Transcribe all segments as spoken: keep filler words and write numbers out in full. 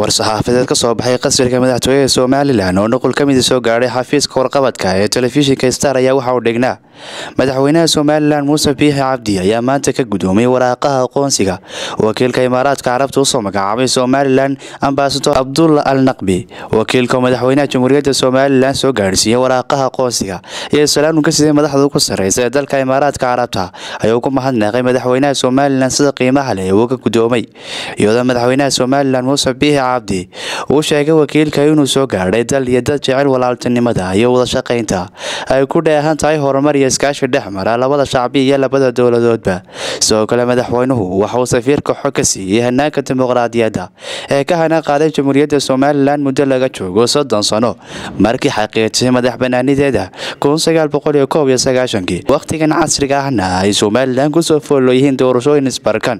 war-saxaafadeed ka soo baxay qasriga madaxtooyada Soomaaliland oo nuqul ka mid soo gaaray xafiiska warqabadka ee telefishinka Star ayaa waxa uu dhignaa madaxweynaha Soomaaliland Madaxweyne Biixi Cabdi ayaa maanta ka guddoomay waraaqaha aqoonsiga wakiilka Imaaraadka Carabta oo soo magacaabay Soomaaliland Ambassador Abdullah Al-Naqbi wakiilka madaxweynaha Jamhuuriyadda Soomaaliland soo gaarsiiyay waraaqaha aqoonsiga ee salaam ka siday madaxda ugu sareysa dalka Imaaraadka Carabta ayuu ku mahadnaqay madaxweynaha Soomaaliland sida qiimaha leh oo ka guddoomay iyadoo madaxweynaha Soomaaliland Madaxweyne Biixi Cabdi oo sheegay wakiilka inuu soo gaaray dal iyo dad jecel walaaltinimada iyo wada shaqeynta ay ku dheehan tahay horumar iyo iskaashi dhexmara labada shacbi iyo labada dawladoodba sidoo kale madaxweynuhu waxa uu safiirka xog ka siiyay hanaanka dimuqraadiyadda ee ka hana qaaday Jamhuuriyadda Soomaaliland muddo laga joogo soddon sano markii xaqiijisay madax banaanideeda ألف وتسعمئة وتسعة وتسعين waqtigan casriga ahna ay Soomaaliland ku soo foolooyeen doorashooyin isbarkan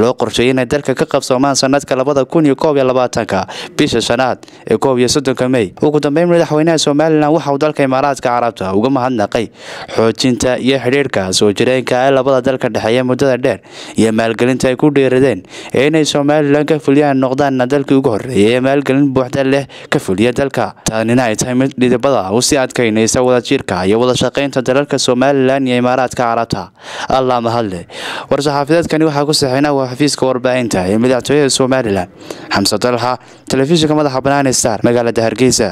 loo qorsheeyay dalka ka qabsoomaan sanadka ألفين وواحد وعشرين bisha shanaad ee koob iyo soddonka May ugu dambeyn madaxweynaha Soomaaliland waxa uu dalka Imaaraadka Carabta uga mahadnaqay xoojinta iyo xiriirka soo jireenka ee labada dalka dhexeeya muddada dheer iyo maalgelinta ay ku dheeradeen ee inay Soomaaliland ka fuliyaan noqdaan dalkii ugu horeeyay ee maalgelin buuxda leh ka fuliya dalka taanina ay tahay mid dhidibada u sii adkaynaysa wada jirka iyo wada shaqeynta dalalka Soomaaliland iyo Imaaraadka Carabta Allah mahadle war-saxaafadeedkani waxa ku saxeynaa waa xafiiska warbaahinta ee madaxtooyada Soomaaliland حمزة طلحة تلفزيون مدح بنان ستار مقالة هرقيسة.